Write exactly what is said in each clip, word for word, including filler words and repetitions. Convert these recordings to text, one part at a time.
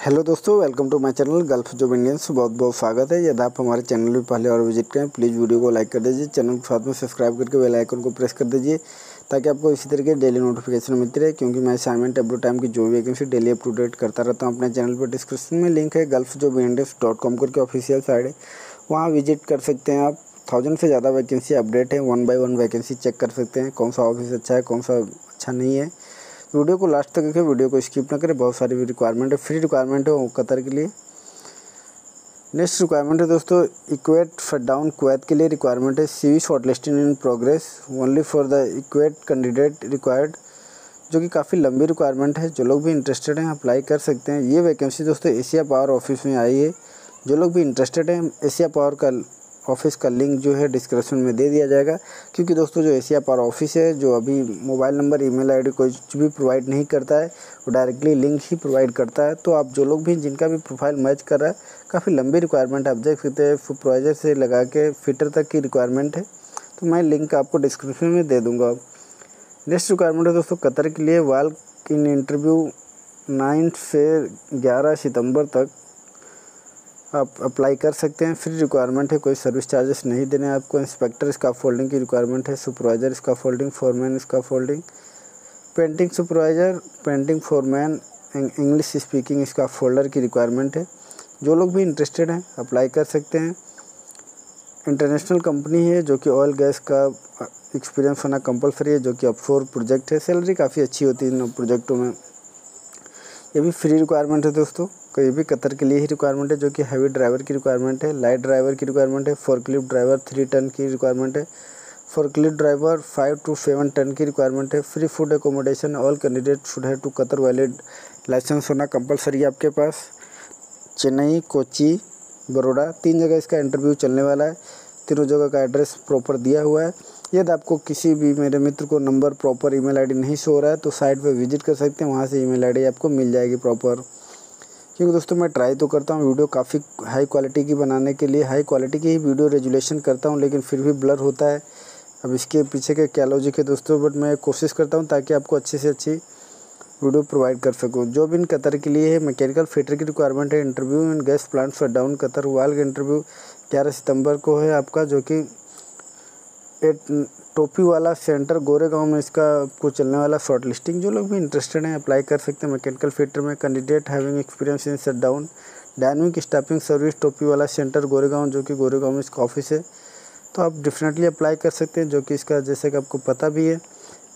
Hello दोस्तों, welcome to my channel gulf job Indians. बहुत बहुत स्वागत है। यदि आप हमारे चैनल पर पहले और विजिट करें, प्लीज़ वीडियो को लाइक कर दीजिए, चैनल के साथ में सब्सक्राइब करके बेल आइकन को प्रेस कर दीजिए ताकि आपको इसी तरह के डेली नोटिफिकेशन मिलती रहे, क्योंकि मैं असाइनमेंट अपलोड टाइम की जो भी वैकेंसी डेली अपडेट करता रहता हूँ अपने चैनल पर। डिस्क्रिप्शन में लिंक है Gulf job Indians dot com करके ऑफिशियल साइट है, वहाँ विजिट कर सकते हैं आप। थाउजेंड से ज़्यादा वैकेंसी अपडेट है, one by one vacancy check कर सकते हैं कौन सा ऑफिस अच्छा है कौन सा अच्छा नहीं है। वीडियो को लास्ट तक देखें, वीडियो को स्किप ना करें। बहुत सारी रिक्वायरमेंट है, फ्री रिक्वायरमेंट है वो कतर के लिए। नेक्स्ट रिक्वायरमेंट है दोस्तों इक्वेट शटडाउन कुवैत के लिए रिक्वायरमेंट है। CV shortlisting in progress only for the adequate candidate required, जो कि काफ़ी लंबी रिक्वायरमेंट है। जो लोग भी इंटरेस्टेड हैं अप्लाई कर सकते हैं। ये वैकेंसी दोस्तों एशिया पावर ऑफिस में आई है। जो लोग भी इंटरेस्टेड हैं, एशिया पावर का ऑफिस का लिंक जो है डिस्क्रिप्शन में दे दिया जाएगा, क्योंकि दोस्तों जो एशिया पावर ऑफिस है, जो अभी मोबाइल नंबर ईमेल आईडी कुछ भी प्रोवाइड नहीं करता है, वो डायरेक्टली लिंक ही प्रोवाइड करता है। तो आप जो लोग भी जिनका भी प्रोफाइल मैच कर रहा है, काफ़ी लंबी रिक्वायरमेंट आप देख सकते हैं, सुपरवाइज़र से लगा के फिटर तक की रिक्वायरमेंट है। तो मैं लिंक आपको डिस्क्रिप्शन में दे दूँगा। नेक्स्ट रिक्वायरमेंट है दोस्तों कतर के लिए वाल्क इन इंटरव्यू, नाइन से ग्यारह सितम्बर तक आप अप्लाई कर सकते हैं। फ्री रिक्वायरमेंट है, कोई सर्विस चार्जेस नहीं देने आपको। इंस्पेक्टर स्काफ फोल्डिंग की रिक्वायरमेंट है, supervisor scaffolding, foreman scaffolding, painting supervisor, painting foreman, English speaking scaffolder की रिक्वायरमेंट है। जो लोग भी इंटरेस्टेड हैं अप्लाई कर सकते हैं। इंटरनेशनल कंपनी है, जो कि ऑयल गैस का एक्सपीरियंस होना कंपलसरी है, जो कि ऑफशोर प्रोजेक्ट है। सैलरी काफ़ी अच्छी होती है इन प्रोजेक्टों में। ये भी फ्री रिक्वायरमेंट है दोस्तों, ये भी कतर के लिए ही रिक्वायरमेंट है, जो कि हैवी ड्राइवर की रिक्वायरमेंट है, लाइट ड्राइवर की रिक्वायरमेंट है, फोर्कलिफ्ट ड्राइवर थ्री टन की रिक्वायरमेंट है, forklift driver five two seven ton की रिक्वायरमेंट है। Free food accommodation, all candidate should have to Qatar valid licence होना कंपलसरी है आपके पास। चेन्नई, कोची, बड़ौदा, तीन जगह इसका इंटरव्यू चलने वाला है। तीनों जगह का एड्रेस प्रॉपर दिया हुआ है। यदि आपको किसी भी मेरे मित्र को नंबर प्रॉपर ईमेल आईडी नहीं शो हो रहा है तो साइट पर विजिट कर सकते हैं, वहाँ से ईमेल आईडी आपको मिल जाएगी प्रॉपर। क्योंकि दोस्तों मैं ट्राई तो करता हूँ वीडियो काफ़ी हाई क्वालिटी की बनाने के लिए, हाई क्वालिटी की ही वीडियो रेजुलेशन करता हूँ, लेकिन फिर भी ब्लर होता है। अब इसके पीछे का क्या लॉजिक है दोस्तों, बट मैं कोशिश करता हूँ ताकि आपको अच्छे से अच्छी वीडियो प्रोवाइड कर सकूँ। जो भी इन कतर के लिए है, मैकेनिकल फिटर की रिक्वायरमेंट है। Interview in gas plant shut down Qatar वाल का इंटरव्यू ग्यारह सितम्बर को है आपका, जो कि एट टोपी वाला सेंटर गोरेगांव में इसका आपको चलने वाला शॉर्ट लिस्टिंग। जो लोग भी इंटरेस्टेड हैं अप्लाई कर सकते हैं। मैकेनिकल फिटर में candidate having experience in shut down, dynamic staffing service टोपी वाला सेंटर गोरेगांव, जो कि गोरेगांव में इसका ऑफिस है। तो आप डेफिनेटली अप्लाई कर सकते हैं, जो कि इसका जैसे कि आपको पता भी है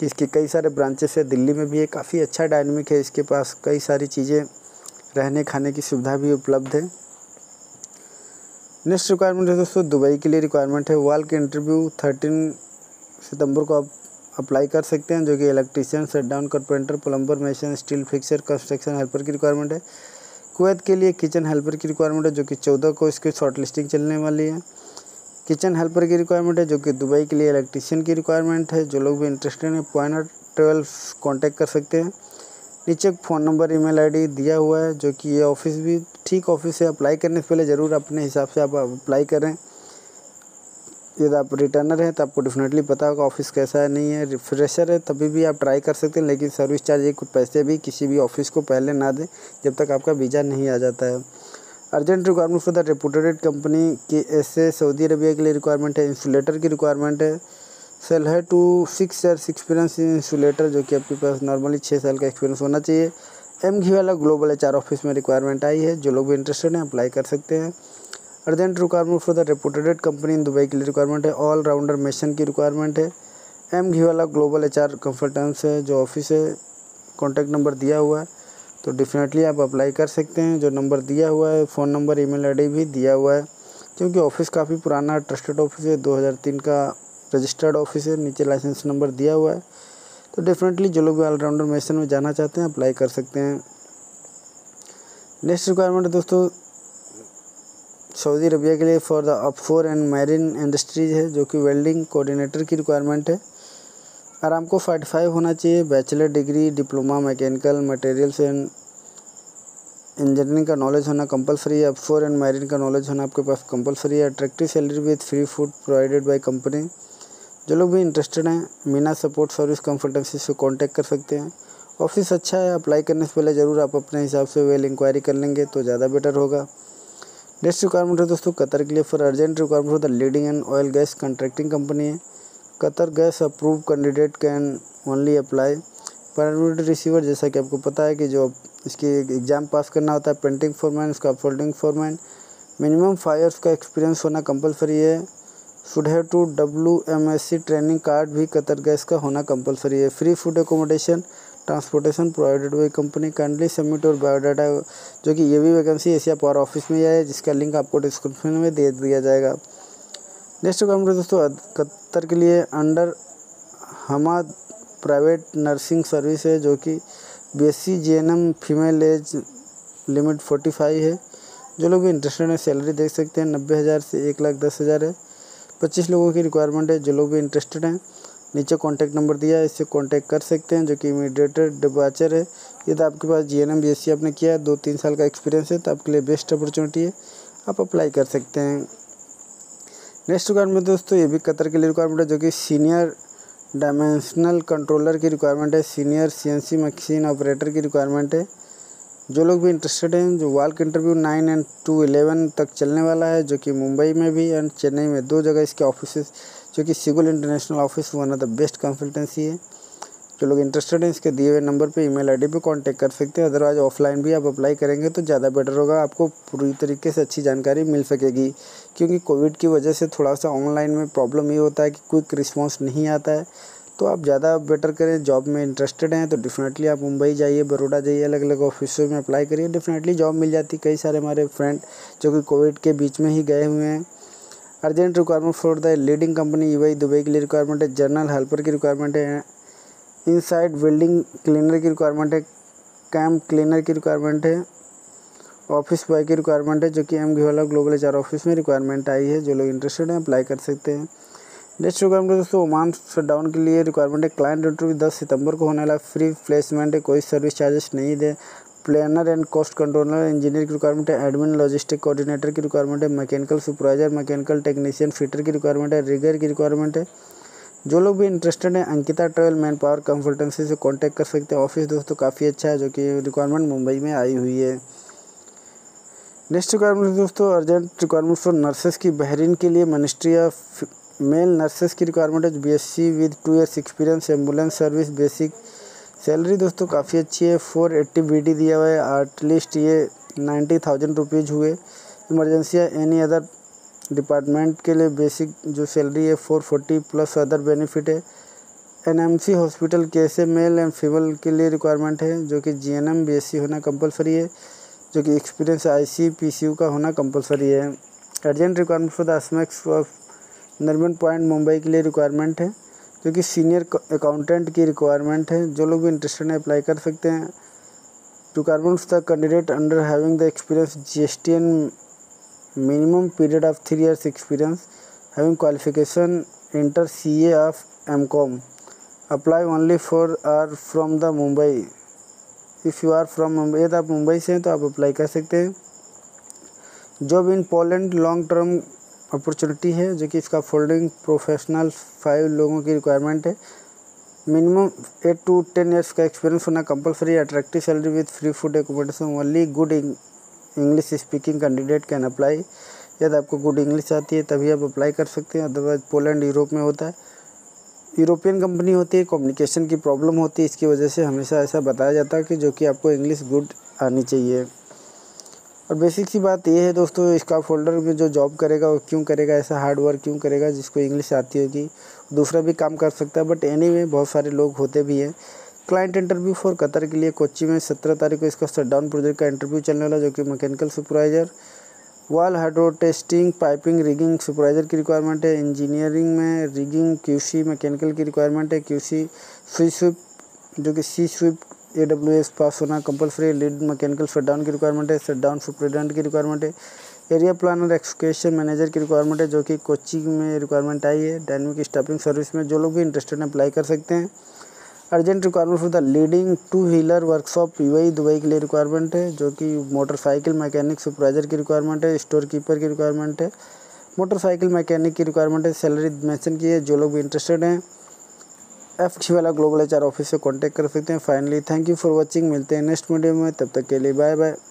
कि इसके कई सारे ब्रांचेस है, दिल्ली में भी है, काफ़ी अच्छा डायनेमिक है। इसके पास कई सारी चीज़ें रहने खाने की सुविधा भी उपलब्ध है। नेक्स्ट रिक्वायरमेंट है दोस्तों दुबई के लिए रिक्वायरमेंट है। वाल के इंटरव्यू थर्टीन सितंबर को आप अप्लाई कर सकते हैं, जो कि electrician, shutdown carpenter, plumber, mason, steel fixer, construction helper की रिक्वायरमेंट है। कुवैत के लिए किचन हेल्पर की रिक्वायरमेंट है, जो कि चौदह को इसकी शॉर्ट लिस्टिंग चलने वाली है। किचन हेल्पर की रिक्वायरमेंट है, जो कि दुबई के लिए इलेक्ट्रीशियन की रिक्वायरमेंट है। जो लोग भी इंटरेस्टेड हैं पॉइंट ट्वेल्व कॉन्टैक्ट कर सकते हैं। नीचे फ़ोन नंबर, ईमेल आईडी दिया हुआ है, जो कि ये ऑफिस भी ठीक ऑफिस है। अप्लाई करने से पहले ज़रूर अपने हिसाब से आप अप्लाई करें। यदि आप रिटर्नर हैं तो आपको डेफिनेटली पता होगा ऑफिस कैसा है, नहीं है। फ्रेशर है तभी भी आप ट्राई कर सकते हैं, लेकिन सर्विस चार्ज या कुछ पैसे भी किसी भी ऑफिस को पहले ना दें जब तक आपका वीज़ा नहीं आ जाता है। Urgent requirement for the reputed company K SA Saudi Arabia के लिए रिक्वायरमेंट है। इंसुलेटर की रिक्वायरमेंट है। सेल है two six years experience in insulator, जो कि आपके पास नॉर्मली छः साल का एक्सपीरियंस होना चाहिए। M G global H R office में रिक्वायरमेंट आई है। जो लोग भी इंटरेस्टेड हैं अप्लाई कर सकते हैं। Urgent requirement for the reputed company in Dubai के लिए रिक्वायरमेंट है। ऑल राउंडर मेसन की रिक्वायरमेंट है। एम जी वाला ग्लोबल एच आर कंसल्टेंसी है, जो ऑफिस है, कॉन्टैक्ट नंबर दिया हुआ है। तो डेफिनेटली आप अप्लाई कर सकते हैं, जो नंबर दिया हुआ है, फ़ोन नंबर, ईमेल आईडी भी दिया हुआ है। क्योंकि ऑफिस काफ़ी पुराना ट्रस्टेड ऑफिस है, दो हज़ार तीन का रजिस्टर्ड ऑफिस है। नीचे लाइसेंस नंबर दिया हुआ है। तो डेफिनेटली जो लोग ऑलराउंडर मेसन में जाना चाहते हैं अप्लाई कर सकते हैं। नेक्स्ट रिक्वायरमेंट है दोस्तों सऊदी अरबिया के लिए for the offshore and marine industries है, जो कि वेल्डिंग कोऑर्डिनेटर की रिक्वायरमेंट है। आराम को फोर्टी फाइव होना चाहिए, bachelor degree, diploma mechanical materials and engineering का नॉलेज होना कंपलसरी है। ऑफशोर एंड मैरीन का नॉलेज होना आपके पास कंपलसरी है। Attractive salary with free food provided by company. जो लोग भी इंटरेस्टेड हैं मीना सपोर्ट सर्विस कंसल्टेंसी से कॉन्टैक्ट कर सकते हैं। ऑफिस अच्छा है, अप्लाई करने से पहले ज़रूर आप अपने हिसाब से वेल इंक्वायरी कर लेंगे तो ज़्यादा बेटर होगा। नेक्स्ट रिक्वायरमेंट है दोस्तों कतर के लिए for urgent requirement for the leading and oil gas contracting company है। Qatar gas approve candidate can only apply paramilitary receiver. जैसा कि आपको पता है कि जो इसकी एग्ज़ाम पास करना होता है, पेंटिंग फॉरमैन, उसका folding foreman, minimum five years का एक्सपीरियंस होना कंपलसरी है। Should have to W M S C training card भी कतर गैस का होना कंपलसरी है। Free food accommodation transportation provided by company. Kindly submit और बायोडाटा, जो कि ये भी वैकेंसी एशिया पावर ऑफिस में ही है, जिसका लिंक आपको डिस्क्रिप्शन में दे दिया जाएगा। नेक्स्ट काम है दोस्तों कतर के लिए अंडर हमा प्राइवेट नर्सिंग सर्विस है, जो कि B S C G N M female age limit forty five है। जो लोग भी इंटरेस्टेड हैं सैलरी देख सकते हैं, नब्बे हज़ार से एक लाख दस हज़ार है। पच्चीस लोगों की रिक्वायरमेंट है। जो लोग भी इंटरेस्टेड हैं नीचे कॉन्टैक्ट नंबर दिया है, इससे कॉन्टैक्ट कर सकते हैं, जो कि इमीडिएटर डिपार्चर है। यदि आपके पास G N M B S C आपने किया है, दो तीन साल का एक्सपीरियंस है, तो आपके लिए बेस्ट अपॉर्चुनिटी है, आप अप्लाई कर सकते हैं। नेक्स्ट रिक्वायरमेंट दोस्तों ये भी कतर के लिए रिक्वायरमेंट है, जो कि सीनियर डायमेंशनल कंट्रोलर की रिक्वायरमेंट है, सीनियर सीएनसी मशीन ऑपरेटर की रिक्वायरमेंट है। जो लोग भी इंटरेस्टेड हैं, जो walk interview nine and to eleven तक चलने वाला है, जो कि मुंबई में भी एंड चेन्नई में दो जगह इसके ऑफिसेस, जो कि सिगुल international office one of the best consultancy है। जो लोग इंटरेस्टेड हैं इसके दिए हुए नंबर पे ईमेल आईडी पे कांटेक्ट कर सकते हैं। अदरवाइज ऑफलाइन भी आप अप्लाई करेंगे तो ज़्यादा बेटर होगा, आपको पूरी तरीके से अच्छी जानकारी मिल सकेगी। क्योंकि कोविड की वजह से थोड़ा सा ऑनलाइन में प्रॉब्लम ये होता है कि क्विक रिस्पॉन्स नहीं आता है, तो आप ज़्यादा बेटर करें। जॉब में इंटरेस्टेड हैं तो डेफिनेटली आप मुंबई जाइए, बड़ौदा जाइए, अलग अलग ऑफिसों में अप्लाई करिए, डेफिनेटली जॉब मिल जाती। कई सारे हमारे फ्रेंड जो कि कोविड के बीच में ही गए हुए हैं। Urgent requirement for the leading company UAE Dubai के लिए रिक्वायरमेंट है। जनरल हेल्पर की रिक्वायरमेंट है। इनसाइड बिल्डिंग क्लीनर की रिक्वायरमेंट है। कैंप क्लीनर की रिक्वायरमेंट है। ऑफिस बॉय की रिक्वायरमेंट है, जो कि M G global H R office में रिक्वायरमेंट आई है। जो लोग इंटरेस्टेड हैं अप्लाई कर सकते हैं। नेक्स्ट रिक्वायरमेंट दोस्तों ओमान शटडाउन के लिए रिक्वायरमेंट है। क्लाइंट इंटरव्यू दस सितंबर को होने वाला, फ्री प्लेसमेंट है, कोई सर्विस चार्जेस नहीं दे। Planner and cost controller engineer की रिक्वायरमेंट है। एडमिन लॉजिस्टिक कोऑर्डिनेटर की रिक्वायरमेंट है। Mechanical supervisor, mechanical technician, fitter की रिक्वायरमेंट है। रिगर की रिक्वायरमेंट है। जो लोग भी इंटरेस्टेड हैं Ankita travel man power consultancy से कांटेक्ट कर सकते हैं। ऑफिस दोस्तों काफ़ी अच्छा है, जो कि रिक्वायरमेंट मुंबई में आई हुई है। नेक्स्ट रिक्वायरमेंट दोस्तों अर्जेंट रिक्वायरमेंट फॉर नर्सेस की बहरीन के लिए मिनिस्ट्री ऑफ मेल नर्सेस की रिक्वायरमेंट है। B S C with two years experience, ambulance service, basic salary दोस्तों काफ़ी अच्छी है। फोर एट्टी बी डी दिया हुआ है, एटलीस्ट ये नाइन्टी थाउजेंड रुपीज़ हुए। इमरजेंसी या एनी अदर डिपार्टमेंट के लिए बेसिक जो सैलरी है four forty plus other benefit है। एनएमसी हॉस्पिटल कैसे मेल एंड फीमेल के लिए रिक्वायरमेंट है, जो कि जीएनएम बीएससी होना कंपलसरी है, जो कि एक्सपीरियंस आईसी पीसीयू का होना कंपलसरी है। अर्जेंट रिक्वायरमेंट फॉर द एसमेक्स ऑफ नर्मन पॉइंट मुंबई के लिए रिक्वायरमेंट है, जो कि सीनियर अकाउंटेंट की रिक्वायरमेंट है। जो लोग भी इंटरेस्टेड हैं अप्लाई कर सकते हैं। Requirements the candidate under having the experience G S T N minimum period of three years experience, having qualification inter C A of M Com, apply only for are from the Mumbai. If you are from Mumbai, यदि आप मुंबई से हैं तो आप apply कर सकते हैं। Job in Poland long term opportunity है, जो कि इसका फोल्डिंग प्रोफेशनल फाइव लोगों की रिक्वायरमेंट है। Minimum eight two ten years का एक्सपीरियंस होना compulsory. Attractive salary with free food accommodation, only good English speaking candidate can apply. यदि आपको गुड इंग्लिश आती है तभी आप अप्लाई कर सकते हैं, अदरवाइज पोलैंड यूरोप में होता है, यूरोपियन कंपनी होती है, कम्युनिकेशन की प्रॉब्लम होती है। इसकी वजह से हमेशा ऐसा बताया जाता है कि जो कि आपको इंग्लिश गुड आनी चाहिए। और बेसिक सी बात यह है दोस्तों, स्काफ होल्डर में जो जॉब करेगा वो क्यों करेगा, ऐसा हार्ड वर्क क्यों करेगा, जिसको इंग्लिश आती होगी दूसरा भी काम कर सकता है। बट एनीवे बहुत सारे लोग होते भी हैं। क्लाइंट इंटरव्यू फॉर कतर के लिए कोच्चि में सत्रह तारीख को इसका शटडाउन प्रोजेक्ट का इंटरव्यू चलने वाला, जो कि मैकेनिकल सुपरवाइजर, वाल hydro testing, piping, rigging supervisor की रिक्वायरमेंट है। इंजीनियरिंग में रिगिंग क्यूसी मैकेनिकल की रिक्वायरमेंट है। क्यूसी सी स्विप, जो कि सी स्विप ए डब्ल्यू एस पास होना कंपलसरी। लीड मैकेनिकल शटडाउन की रिक्वायरमेंट है। शटडाउन सुपरिटेंडेंट की रिक्वायरमेंट है। एरिया प्लानर एक्सक्यूशन मैनेजर की रिक्वायरमेंट है, जो कि कोच्चि में रिक्वायरमेंट आई है। डायनेमिक स्टाफिंग सर्विस में जो लोग भी इंटरेस्टेड हैं अप्लाई कर सकते हैं। Urgent requirement for the leading two wheeler workshop UAE Dubai के लिए रिक्वायरमेंट है, जो कि मोटरसाइकिल मैकेनिक सुपरवाइजर की रिक्वायरमेंट है। स्टोर कीपर की रिक्वायरमेंट है। मोटरसाइकिल मैकेनिक की रिक्वायरमेंट है। सैलरी मेंशन की है। जो लोग भी इंटरेस्टेड हैं एफजी वाला ग्लोबल एचआर ऑफिस से कांटेक्ट कर सकते हैं। Finally thank you for watching, मिलते हैं नेक्स्ट वीडियो में, तब तक के लिए बाय बाय।